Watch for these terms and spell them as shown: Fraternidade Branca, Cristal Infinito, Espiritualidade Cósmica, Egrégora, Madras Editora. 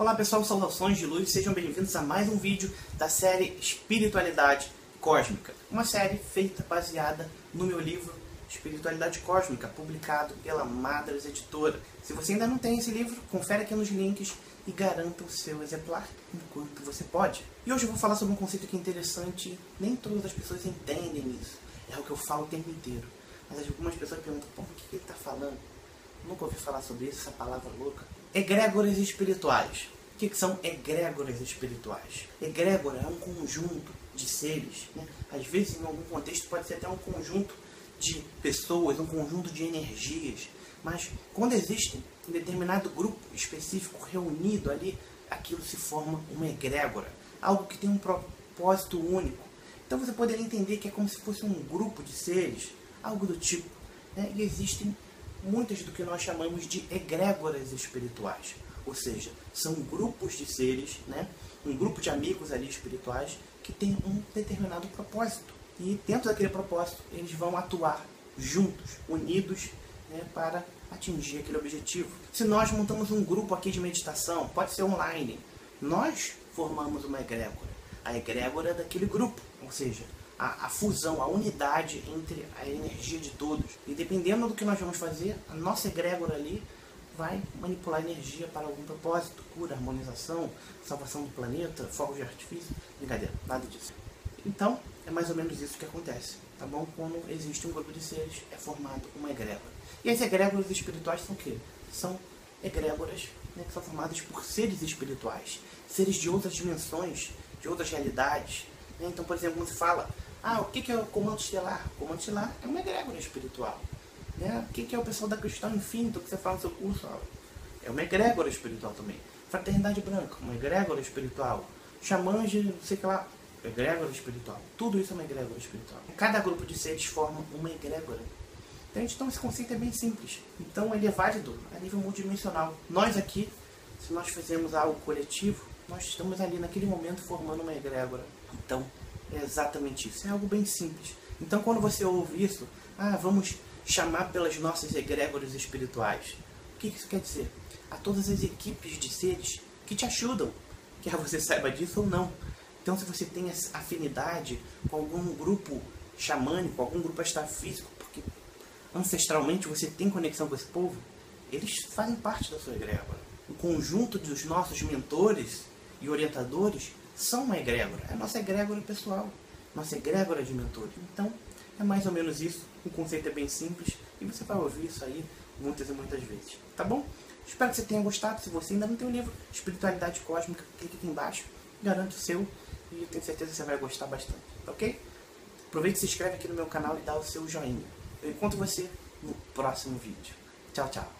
Olá pessoal, saudações de luz, sejam bem-vindos a mais um vídeo da série Espiritualidade Cósmica. Uma série feita baseada no meu livro Espiritualidade Cósmica, publicado pela Madras Editora. Se você ainda não tem esse livro, confere aqui nos links e garanta o seu exemplar enquanto você pode. E hoje eu vou falar sobre um conceito que é interessante, nem todas as pessoas entendem isso. É o que eu falo o tempo inteiro. Mas algumas pessoas perguntam, pô, o que ele está falando? Nunca ouvi falar sobre isso, essa palavra louca. Egrégoras espirituais. O que são egrégoras espirituais? Egrégora é um conjunto de seres, né? Às vezes, em algum contexto, pode ser até um conjunto de pessoas, um conjunto de energias. Mas, quando existem um determinado grupo específico reunido ali, aquilo se forma uma egrégora. Algo que tem um propósito único. Então, você poderia entender que é como se fosse um grupo de seres, algo do tipo, né? E existem muitas do que nós chamamos de egrégoras espirituais, ou seja, são grupos de seres, né? Um grupo de amigos ali espirituais que tem um determinado propósito e dentro daquele propósito eles vão atuar juntos, unidos, né? Para atingir aquele objetivo. Se nós montamos um grupo aqui de meditação, pode ser online, nós formamos uma egrégora, a egrégora daquele grupo, ou seja, a fusão, a unidade entre a energia de todos. E dependendo do que nós vamos fazer, a nossa egrégora ali vai manipular energia para algum propósito, cura, harmonização, salvação do planeta, fogos de artifício, brincadeira, nada disso. Então, é mais ou menos isso que acontece, tá bom? Quando existe um grupo de seres, é formado uma egrégora. E as egrégoras espirituais são o quê? São egrégoras, né, que são formadas por seres espirituais, seres de outras dimensões, de outras realidades. Né? Então, por exemplo, quando se fala, ah, o que é o Comando Estelar? O Comando Estelar é uma egrégora espiritual. Né? O que é o pessoal da Cristal Infinito que você fala no seu curso? É uma egrégora espiritual também. Fraternidade Branca, uma egrégora espiritual. Xamãs de não sei o que lá, egrégora espiritual. Tudo isso é uma egrégora espiritual. Cada grupo de seres forma uma egrégora. Então esse conceito é bem simples. Então ele é válido a nível multidimensional. Nós aqui, se nós fizermos algo coletivo, nós estamos ali naquele momento formando uma egrégora. Então, é exatamente isso. É algo bem simples. Então, quando você ouve isso, ah, vamos chamar pelas nossas egrégoras espirituais. O que isso quer dizer? A todas as equipes de seres que te ajudam, quer você saiba disso ou não. Então, se você tem afinidade com algum grupo xamânico, algum grupo astrofísico, porque ancestralmente você tem conexão com esse povo, eles fazem parte da sua egrégora. O conjunto dos nossos mentores e orientadores são uma egrégora, é a nossa egrégora pessoal, nossa egrégora de mentores. Então, é mais ou menos isso, o conceito é bem simples e você vai ouvir isso aí muitas e muitas vezes, tá bom? Espero que você tenha gostado. Se você ainda não tem o livro Espiritualidade Cósmica, clique aqui embaixo, garanto o seu e eu tenho certeza que você vai gostar bastante, ok? Aproveita e se inscreve aqui no meu canal e dá o seu joinha. Eu encontro você no próximo vídeo. Tchau, tchau!